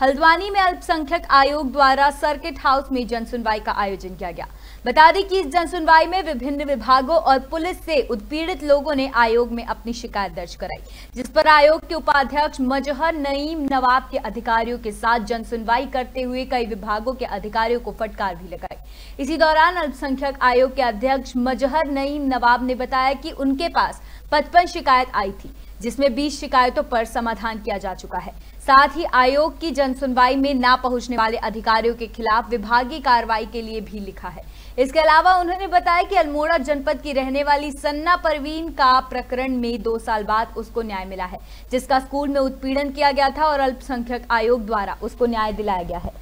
हल्द्वानी में अल्पसंख्यक आयोग द्वारा सर्किट हाउस में जनसुनवाई का आयोजन किया गया। बता दें कि इस जनसुनवाई में विभिन्न विभागों और पुलिस से उत्पीड़ित लोगों ने आयोग में अपनी शिकायत दर्ज कराई, जिस पर आयोग के उपाध्यक्ष मजहर नईम नवाब के अधिकारियों के साथ जनसुनवाई करते हुए कई विभागों के अधिकारियों को फटकार भी लगाई। इसी दौरान अल्पसंख्यक आयोग के अध्यक्ष मजहर नईम नवाब ने बताया कि उनके पास 55 शिकायत आई थी, जिसमें 20 शिकायतों पर समाधान किया जा चुका है। साथ ही आयोग की जनसुनवाई में ना पहुंचने वाले अधिकारियों के खिलाफ विभागीय कार्रवाई के लिए भी लिखा है। इसके अलावा उन्होंने बताया कि अल्मोड़ा जनपद की रहने वाली सना परवीन का प्रकरण में 2 साल बाद उसको न्याय मिला है, जिसका स्कूल में उत्पीड़न किया गया था और अल्पसंख्यक आयोग द्वारा उसको न्याय दिलाया गया है।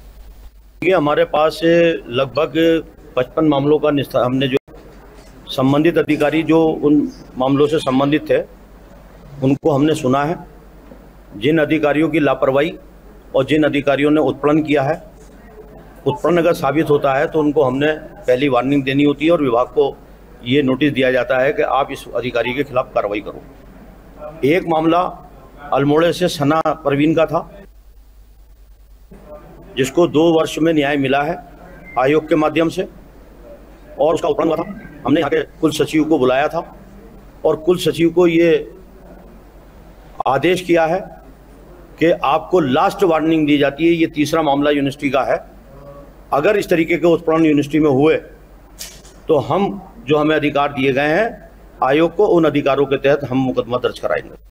ये हमारे पास लगभग 55 मामलों का हमने जो संबंधित अधिकारी जो उन मामलों से संबंधित थे उनको हमने सुना है। जिन अधिकारियों की लापरवाही और जिन अधिकारियों ने उत्पीड़न किया है, उत्पीड़न अगर साबित होता है तो उनको हमने पहली वार्निंग देनी होती है और विभाग को ये नोटिस दिया जाता है कि आप इस अधिकारी के खिलाफ कार्रवाई करो। एक मामला अल्मोड़े से सना परवीन का था, जिसको 2 वर्ष में न्याय मिला है आयोग के माध्यम से और उसका उत्पीड़न हुआ था। हमने यहाँ के कुल सचिव को बुलाया था और कुल सचिव को ये आदेश किया है कि आपको लास्ट वार्निंग दी जाती है। ये तीसरा मामला यूनिवर्सिटी का है। अगर इस तरीके के उत्पीड़न यूनिवर्सिटी में हुए तो हम जो हमें अधिकार दिए गए हैं आयोग को, उन अधिकारों के तहत हम मुकदमा दर्ज कराएंगे।